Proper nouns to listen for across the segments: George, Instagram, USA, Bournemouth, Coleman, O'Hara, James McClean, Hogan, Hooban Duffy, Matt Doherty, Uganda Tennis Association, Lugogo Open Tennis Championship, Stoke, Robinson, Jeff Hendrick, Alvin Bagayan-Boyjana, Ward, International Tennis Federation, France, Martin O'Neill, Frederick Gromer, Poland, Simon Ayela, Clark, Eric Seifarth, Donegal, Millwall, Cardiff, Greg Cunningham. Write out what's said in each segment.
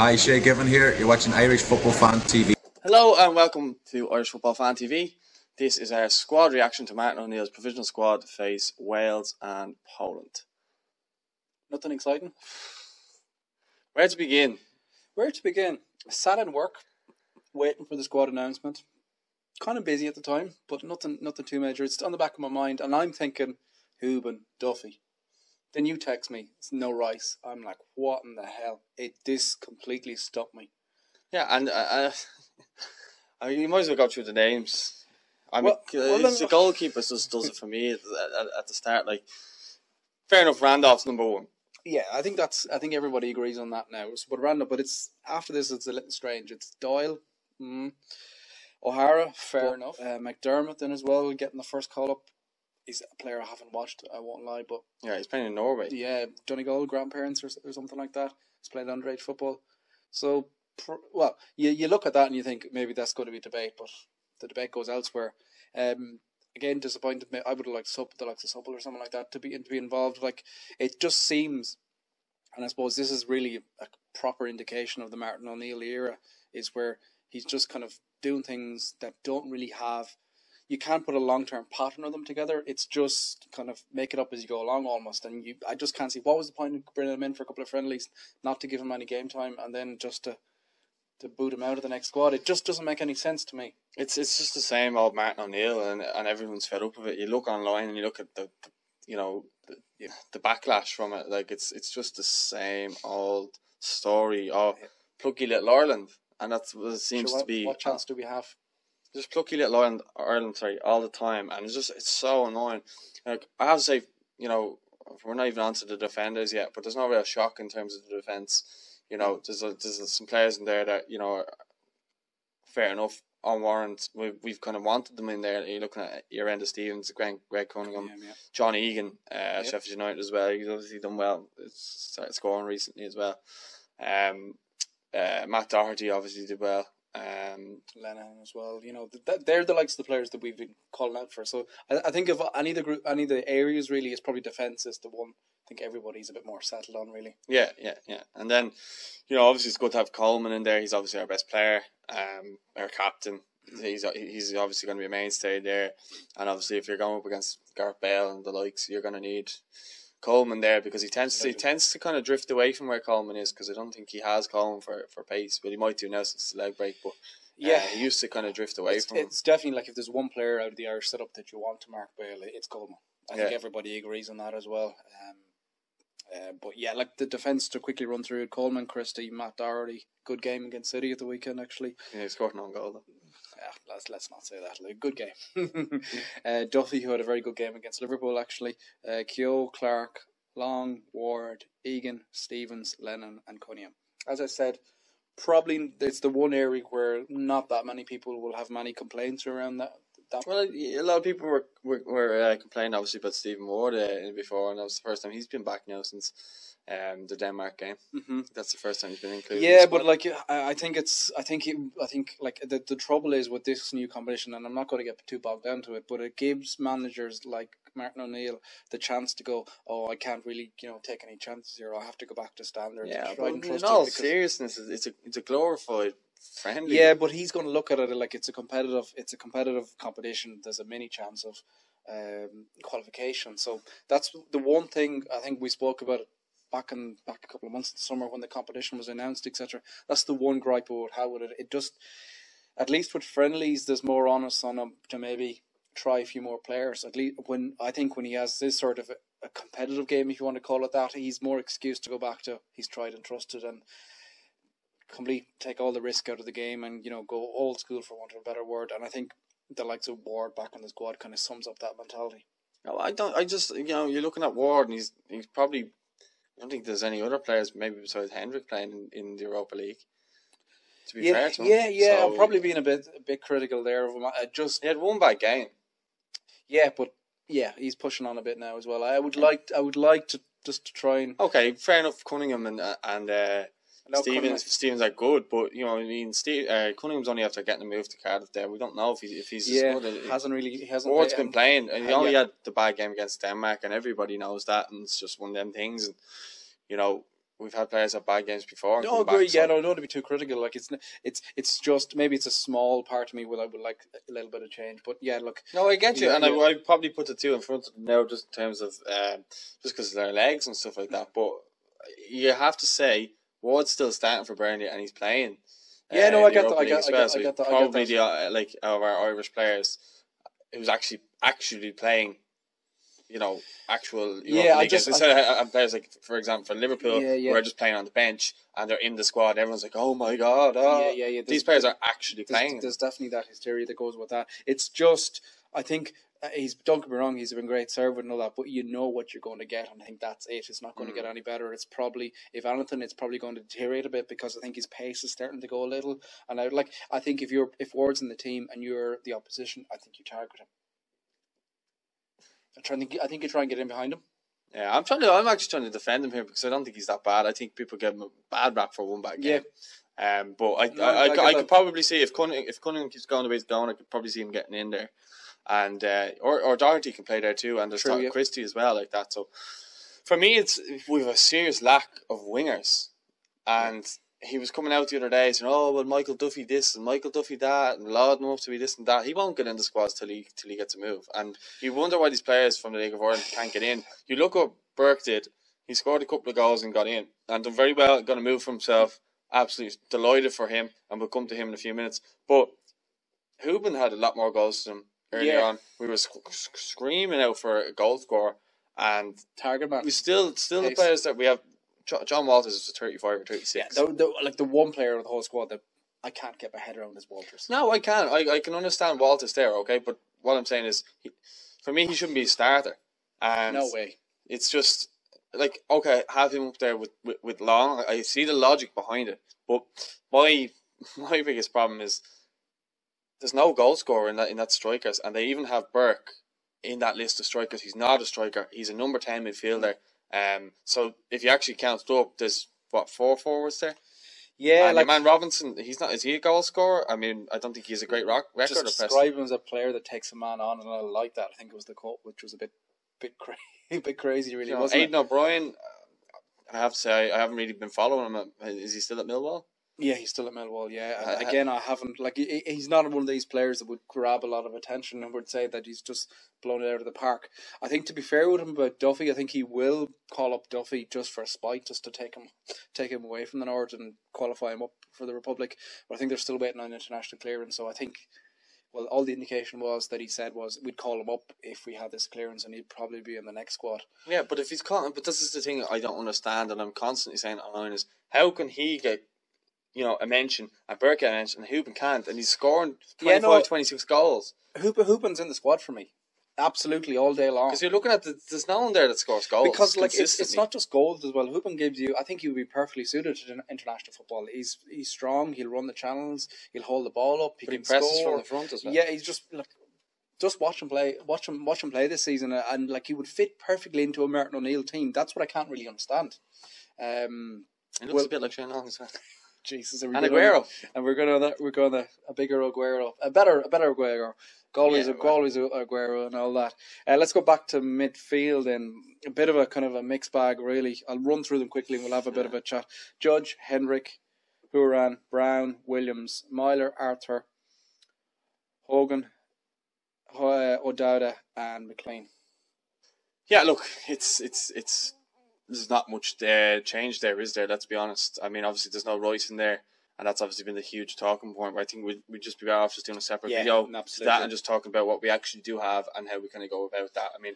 Hi, Shay Given here. You're watching Irish Football Fan TV. Hello and welcome to Irish Football Fan TV. This is our squad reaction to Martin O'Neill's provisional squad face Wales and Poland. Nothing exciting. Where to begin? Where to begin? Sat in work, waiting for the squad announcement. Kind of busy at the time, but nothing too major. It's on the back of my mind, and I'm thinking, Hooban Duffy. Then you text me, it's no Rice. I'm like, what in the hell? This completely stopped me. Yeah, and I mean, you might as well go through the names. I mean, the goalkeeper just does it for me at the start. Like, fair enough, Randolph's number one. Yeah, I think everybody agrees on that now. It's about Randolph, but it's after this, it's a little strange. It's Doyle, O'Hara, fair enough. McDermott then as well, getting the first call up. He's a player I haven't watched, I won't lie, but yeah, he's playing in Norway. Yeah, Donegal, grandparents or something like that. He's playing underage football. So, well, you look at that and you think maybe that's going to be a debate, but the debate goes elsewhere. Again, disappointed. I would have liked the likes of Supple or something like that to be involved. Like, it just seems, and I suppose this is really a proper indication of the Martin O'Neill era, is where he's just kind of doing things that don't really have. You can't put a long-term pattern of them together. It's just kind of make it up as you go along almost. And I just can't see what was the point of bringing him in for a couple of friendlies, not to give him any game time, and then just to boot him out of the next squad. It just doesn't make any sense to me. It's just the same old Martin O'Neill, and everyone's fed up with it. You look online and you look at the backlash from it. Like, it's just the same old story of plucky little Ireland, and that's what it seems to be. What chance do we have? Just plucky little Ireland, sorry, all the time, and it's so annoying. Like, I have to say, we're not even onto the defenders yet, but there's no real shock in terms of the defence. There's some players in there that are fair enough on warrant. We've kind of wanted them in there. You're looking at Yrenda Stephens, Greg Cunningham, yeah. John Egan, Sheffield United as well. He's obviously done well. Started scoring recently as well. Matt Doherty obviously did well. Lennon as well, they're the likes of the players that we've been calling out for. So I think of any of the areas really, is probably defence is the one I think everybody's a bit more settled on really. Yeah. And then, obviously it's good to have Coleman in there. He's obviously our best player, our captain. He's obviously going to be a mainstay there. And obviously if you're going up against Gareth Bale and the likes, you're going to need Coleman there, because he tends to kind of drift away from where Coleman is, because I don't think he has Coleman for pace, but he might do now since the leg break. But he used to kind of drift away from him. It's definitely like, if there's one player out of the Irish setup that you want to mark Bale, it's Coleman. I think everybody agrees on that as well. But yeah, like the defence, to quickly run through it, Coleman, Christie, Matt Doherty, good game against City at the weekend actually. Yeah, he scored an own goal though. Yeah, let's not say that. Like, good game. Duffy, who had a very good game against Liverpool, actually. Keogh, Clark, Long, Ward, Egan, Stephens, Lennon, and Cunningham. As I said, probably it's the one area where not that many people will have many complaints around that. Well, a lot of people were complaining, obviously, about Stephen Ward before, and that was the first time he's been back now since the Denmark game. Mm-hmm. That's the first time he's been included. Yeah, but like, I think the trouble is with this new competition, and I'm not going to get too bogged down to it, but it gives managers like Martin O'Neill the chance to go, I can't really take any chances here. I have to go back to standard. Yeah, but in all seriousness, it's a glorified friendly. Yeah, but he's going to look at it like it's a competitive competition. There's a mini chance of qualification. So that's the one thing I think we spoke about back a couple of months in the summer when the competition was announced, etc. That's the one gripe about how would it just, at least with friendlies, there's more onus on him to maybe try a few more players. At least when he has this sort of a competitive game, if you want to call it that, he's more excused to go back to he's tried and trusted and take all the risk out of the game and go old school, for want of a better word. And I think the likes of Ward back on the squad kind of sums up that mentality. No, you're looking at Ward, and he's probably, I don't think there's any other players maybe besides Hendrick playing in the Europa League. To be fair to him. Yeah. So, I'm probably being a bit critical there of him. He had one bad game. Yeah, but yeah, he's pushing on a bit now as well. I would like to just to try and. Okay, fair enough. Cunningham and Stephens are good, but Cunningham's only after getting a move to Cardiff there. We don't know if he's as good. He hasn't. Ward's been playing, and he only had the bad game against Denmark, and everybody knows that. And it's just one of them things. And We've had players have bad games before. And no, agree. Yeah, so. No, I don't want to be too critical. Like it's just maybe it's a small part of me where I would like a little bit of change. But yeah, look. No, I get you, yeah, and yeah. I probably put the two in front of them now, just in terms of just because of their legs and stuff like that. But you have to say Ward's still starting for Burnley and he's playing. Yeah, no, I get that. I get that. Probably the like of our Irish players who's actually playing. You know, actual. Yeah, I just instead of players like, for example, for Liverpool, who are just playing on the bench and they're in the squad. Everyone's like, "Oh my god!" Oh. Yeah. These players are actually playing. There's definitely that hysteria that goes with that. It's just, I think he's. Don't get me wrong, he's been a great servant and all that, but you know what you're going to get, and I think that's it. It's not going to get any better. It's probably, if anything, it's probably going to deteriorate a bit because I think his pace is starting to go a little. And I think if Ward's in the team and you're the opposition, I think you target him. I think you try and get in behind him. Yeah, I'm actually trying to defend him here because I don't think he's that bad. I think people give him a bad rap for one bad game. Yeah. But I could probably see if Cunningham keeps going the way he's going, I could probably see him getting in there, and or Doherty can play there too, and there's Christie as well like that. So for me, we have a serious lack of wingers, and. He was coming out the other day saying, "Oh well, Michael Duffy this and Michael Duffy that," and lauding him up to be this and that. He won't get in the squads till he gets a move, and you wonder why these players from the League of Ireland can't get in. You look what Burke did; he scored a couple of goals and got in, and done very well. Got a move for himself. Absolutely delighted for him, and we'll come to him in a few minutes. But Hooban had a lot more goals than him earlier on. We were screaming out for a goal scorer and target man. We still the players that we have. John Walters is 35 or 36. Yeah, the one player of the whole squad that I can't get my head around is Walters. No, I can. I can understand Walters there, okay? But what I'm saying is, for me, he shouldn't be a starter. And no way. It's just, like, okay, have him up there with Long. I see the logic behind it. But my biggest problem is there's no goal scorer in that strikers. And they even have Burke in that list of strikers. He's not a striker. He's a number 10 midfielder. So if you actually count it up, there's what, 4 forwards there? Yeah, and like man Robinson, is he a goal scorer? I mean, I don't think he's a great record. Just describe him as a player that takes a man on, and I like that. I think it was the quote, which was a bit crazy, really. You know, wasn't Aidan O'Brien, I have to say, I haven't really been following him. Is he still at Millwall? Yeah, he's still at Millwall, yeah. And again, I haven't... Like, he's not one of these players that would grab a lot of attention and would say that he's just blown it out of the park. I think, to be fair with him about Duffy, I think he will call up Duffy just for a spite, just to take him away from the North and qualify him up for the Republic. But I think they're still waiting on international clearance, so I think... Well, all the indication was that he said was we'd call him up if we had this clearance, and he'd probably be in the next squad. Yeah, but if he's calling... But this is the thing I don't understand, and I'm constantly saying online is, how can he get... You know, a mention, and Burke a mention, and Hooban can't, and he's scoring 25, 26 goals. Hooban's in the squad for me, absolutely, all day long. Because you're looking at there's no one there that scores goals. Because like it's not just goals as well. Hooban gives you. I think he would be perfectly suited to international football. He's strong. He'll run the channels. He'll hold the ball up. He presses score. From the front as well. Yeah, he's just like. Just watch him play. Watch him play this season, and like he would fit perfectly into a Martin O'Neill team. That's what I can't really understand. It looks a bit like Shane Long as well. Jesus, and Aguero, and we're going to a bigger Aguero, a better Aguero, goalies Aguero and all that. Let's go back to midfield and a bit of a kind of a mixed bag really. I'll run through them quickly and we'll have a bit of a chat. Judge, Hendrick, Hooran, Brown, Williams, Myler, Arthur, Hogan, O'Dowda, and McClean. Yeah, look, it's. There's not much change there, is there? Let's be honest. I mean, obviously, there's no Rice in there, and that's obviously been the huge talking point. But I think we'd just be better off just doing a separate video to that and just talking about what we actually do have and how we kind of go about that. I mean,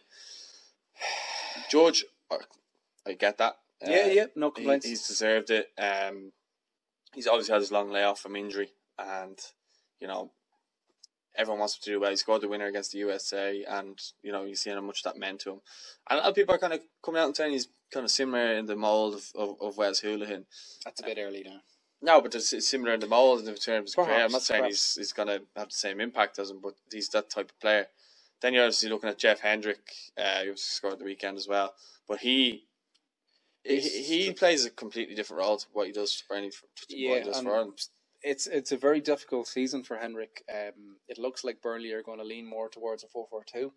George, I get that. No complaints. He's deserved it. He's obviously had his long layoff from injury, and you know, everyone wants him to do well. He scored the winner against the USA, and you know, you see how much that meant to him. And other people are kind of coming out and saying he's kind of similar in the mould of Wes Hoolihan. That's a bit early now. No, but it's similar in the mould in terms of career. I'm not saying he's going to have the same impact as him, but he's that type of player. Then you're obviously looking at Jeff Hendrick, who scored the weekend as well. But he plays a completely different role to what he does for Burnley. It's a very difficult season for Hendrick. It looks like Burnley are going to lean more towards a 4-4-2,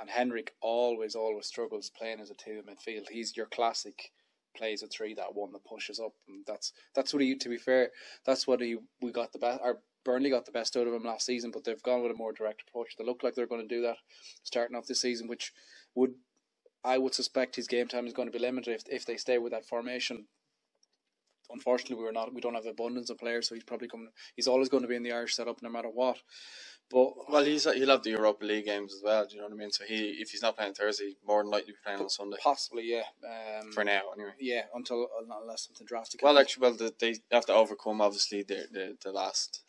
and Hendrick always struggles playing as a two in midfield. He's your classic plays with three that one that pushes up, and that's what he. To be fair, that's what he. We got the best. Our Burnley got the best out of him last season, but they've gone with a more direct approach. They look like they're going to do that starting off this season, which would, I would suspect, his game time is going to be limited if they stay with that formation. Unfortunately, we don't have abundance of players, so he's probably coming. He's always going to be in the Irish setup, no matter what. But well, he'll have the Europa League games as well. Do you know what I mean? So if he's not playing Thursday, more than likely be playing on Sunday. Possibly, yeah. For now, anyway. Yeah, unless something drastic. Well, happens. They have to overcome obviously the last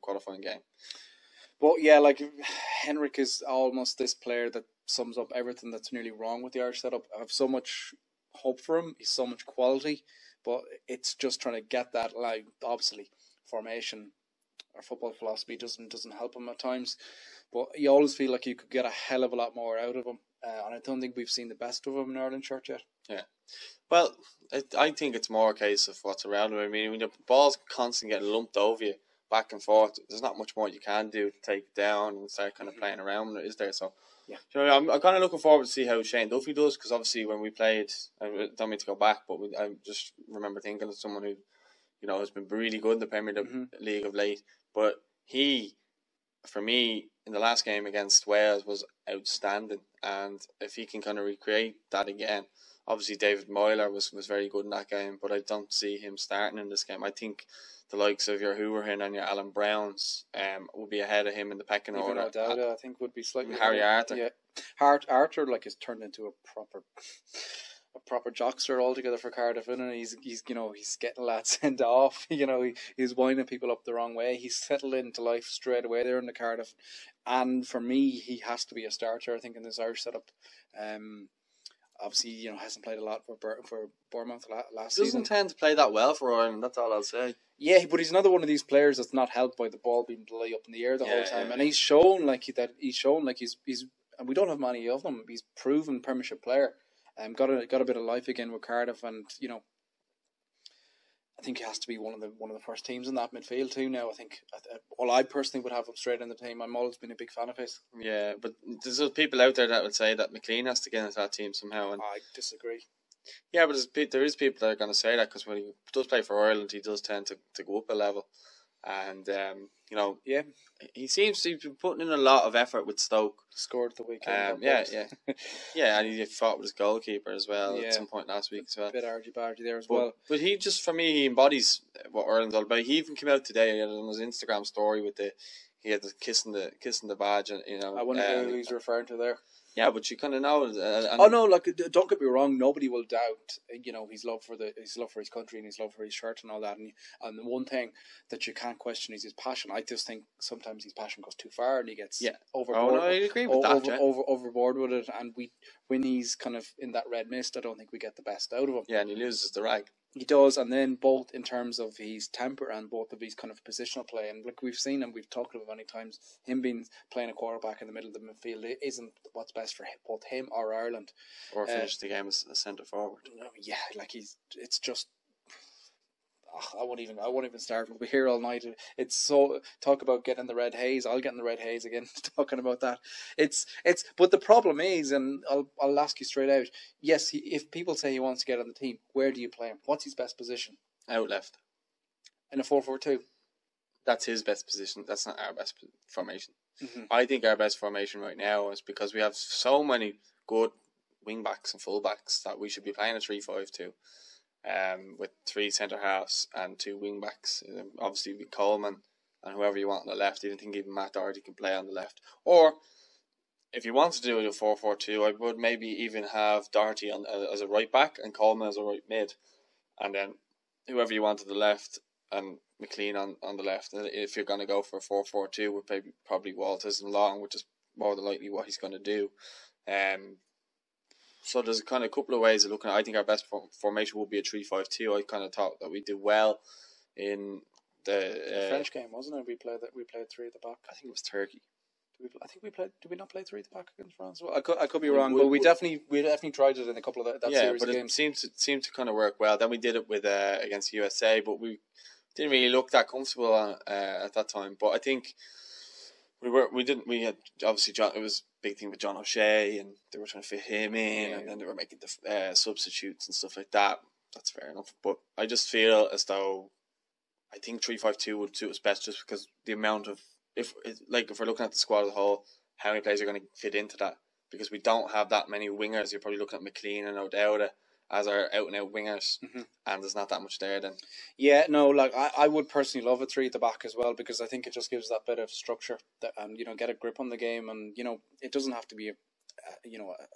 qualifying game. But yeah, like Henrik is almost this player that sums up everything that's nearly wrong with the Irish setup. I have so much hope for him. He's so much quality. But it's just trying to get that, like, obviously, formation or football philosophy doesn't help him at times. But you always feel like you could get a hell of a lot more out of him. And I don't think we've seen the best of him in Ireland shirt yet. Yeah. Well, I think it's more a case of what's around him. I mean, when the ball's constantly getting lumped over you, back and forth, there's not much more you can do to take it down and start kind of playing around with it, is there? So, yeah. You know, I'm kind of looking forward to see how Shane Duffy does, because obviously when we played, I don't mean to go back, but I just remember thinking of someone who, you know, has been really good in the Premier League of late. But he, for me, in the last game against Wales was outstanding, and if he can kind of recreate that again, obviously David Moyler was very good in that game, but I don't see him starting in this game. I think the likes of your Hooverhin and your Alan Browns would be ahead of him in the pecking order. Even O'Dowda, I think, would be slightly ahead. Harry Arthur. Yeah. Arthur like has turned into a proper jockster altogether for Cardiff, and he's you know, he's getting lads sent off, you know, he's winding people up the wrong way. He's settled into life straight away there in the Cardiff. And for me, he has to be a starter, I think, in this Irish setup. Obviously, you know, hasn't played a lot for Bournemouth last season. Doesn't tend to play that well for Ireland, that's all I'll say. Yeah, but he's another one of these players that's not helped by the ball being blown up in the air the whole time. Yeah. And he's shown and we don't have many of them. He's proven Premiership player, and got a bit of life again with Cardiff, and you know, I think he has to be one of the first teams in that midfield too now. I think, well, I personally would have him straight in the team. I'm always been a big fan of his. Yeah, but there's people out there that would say that McLean has to get into that team somehow. And I disagree. Yeah, but there is people that are going to say that, because when he does play for Ireland, he does tend to go up a level. And, you know, yeah, he seems to be putting in a lot of effort with Stoke. Scored the weekend. Yeah, and he fought with his goalkeeper as well at some point last week as well. A bit argy-bargy there as well. But he just, for me, he embodies what Ireland's all about. He even came out today on his Instagram story with he had the kissing the badge, and you know. I wonder who he's referring to there. Yeah, but you kind of know. Oh no, like, don't get me wrong. Nobody will doubt, you know, his love for his country and his love for his shirt and all that. And the one thing that you can't question is his passion. I just think sometimes his passion goes too far, and he gets overboard. Oh no, I agree with that. Overboard with it, and when he's kind of in that red mist, I don't think we get the best out of him. Yeah, and he loses the rag. He does, and then both in terms of his temper and both of his kind of positional play. And like we've seen and we've talked about many times, him playing a quarterback in the middle of the midfield isn't what's best for both him or Ireland. Or finish the game as a centre forward. Yeah, like it's just. I won't even start. We'll be here all night. It's so, talk about getting the red haze. I'll get in the red haze again talking about that. It's but the problem is, and I'll ask you straight out. Yes, if people say he wants to get on the team, where do you play him? What's his best position? Out left. In a 4-4-2. That's his best position. That's not our best formation. Mm-hmm. I think our best formation right now is because we have so many good wing backs and full backs that we should be playing a 3-5-2. With three centre halves and two wing backs, obviously with Coleman and whoever you want on the left. I don't think even Matt Doherty can play on the left. Or if you want to do a 4-4-2, I would maybe even have Doherty as a right back and Coleman as a right mid, and then whoever you want to the left and McLean on the left. And if you're going to go for a 4-4-2, we'll probably Walters and Long, which is more than likely what he's going to do. So there's kind of a couple of ways of looking at it. I think our best formation will be a 3-5-2. I kind of thought that we did well in the French game, wasn't it? We played three at the back. I think it was Turkey. Did we not play three at the back against France? Well, I could be wrong, but we definitely tried it in a couple of that series of games. Yeah, but it seemed to kind of work well. Then we did it with against USA, but we didn't really look that comfortable at that time. But I think. We had obviously John. It was a big thing with John O'Shea, and they were trying to fit him in, and then they were making the substitutes and stuff like that. that's fair enough. But I just feel as though I think 3-5-2 would suit us best, just because the amount of, if we're looking at the squad as a whole, how many players are going to fit into that, because we don't have that many wingers. You're probably looking at McClean and O'Dowda as our out-and-out wingers, and there's not that much there then. Yeah, no, like, I would personally love a three at the back as well, because I think it just gives that bit of structure that, you know, get a grip on the game, and, you know, it doesn't have to be a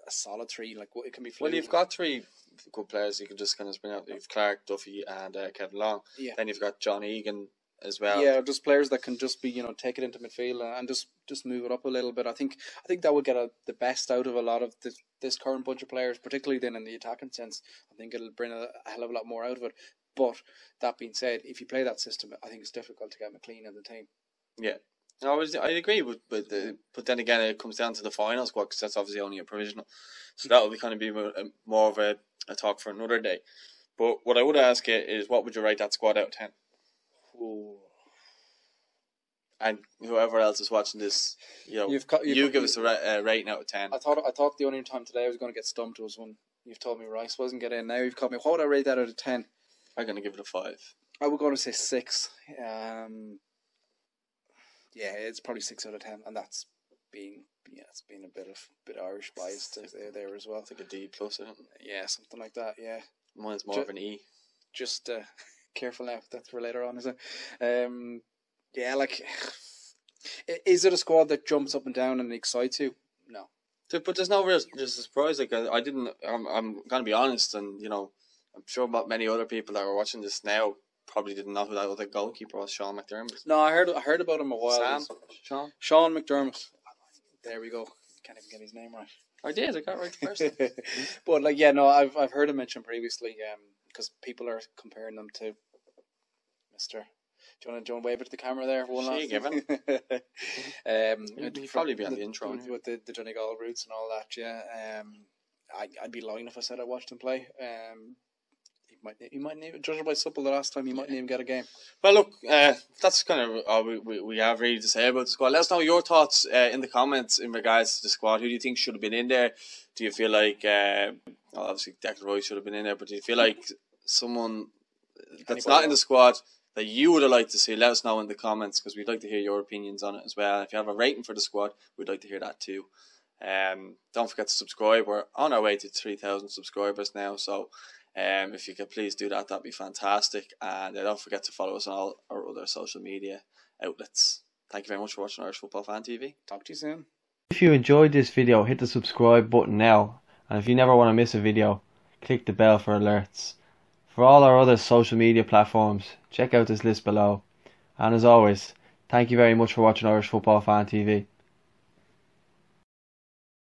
solid three, like, it can be fluid. Well, you've got three good players you can just kind of bring out. You've Clark, Duffy, and Kevin Long. Yeah. Then you've got John Egan as well. Yeah, just players that can just be, you know, take it into midfield and just move it up a little bit. I think that would get the best out of a lot of this current bunch of players, particularly then in the attacking sense. I think it'll bring a hell of a lot more out of it. But that being said, if you play that system, I think it's difficult to get McClean in the team. Yeah, I agree but then again, it comes down to the final squad, because that's obviously only a provisional. So that will be kind of be more of a talk for another day. But what I would ask you is, what would you rate that squad out of 10? Ooh. And whoever else is watching this, you know, you give us a rating out of 10. I thought the only time today I was going to get stumped was when you've told me Rice wasn't getting in. Now you've caught me. What would I rate that out of 10? I'm going to give it a 5. I would go to say 6. Yeah, it's probably 6 out of 10, and that's being it's been a bit Irish biased there as well. It's like a D+, isn't it? Yeah, something like that. Yeah, mine's more of an E. Just. Careful now, that's for later on, is it? Yeah, like, is it a squad that jumps up and down and excites you? No. But there's no real surprise. Like, I didn't. I'm gonna be honest, and you know, I'm sure about many other people that are watching this now probably didn't know who that other goalkeeper was, Sean McDermott. No, I heard about him a while. Sean McDermott. There we go. Can't even get his name right. I did. I got it right the first time. But like, yeah, no, I've heard him mentioned previously. Because people are comparing them to Mr. Do you want to wave it to the camera there? Shay Given. He'll probably be on the intro. With the Donegal roots and all that, yeah. I'd be lying if I said I watched him play. He might even, judged by Supple the last time, he mightn't even get a game. Well, look, that's kind of all we have really to say about the squad. Let us know your thoughts in the comments in regards to the squad. Who do you think should have been in there? Do you feel like, obviously Declan Rice should have been in there, but do you feel like someone that's not in the squad that you would have liked to see? Let us know in the comments, because we'd like to hear your opinions on it as well. If you have a rating for the squad, we'd like to hear that too. Don't forget to subscribe. We're on our way to 3,000 subscribers now, so... if you could please do that, that'd be fantastic. And don't forget to follow us on all our other social media outlets. Thank you very much for watching Irish Football Fan TV. Talk to you soon. If you enjoyed this video, hit the subscribe button now. And if you never want to miss a video, click the bell for alerts. For all our other social media platforms, check out this list below. And as always, thank you very much for watching Irish Football Fan TV.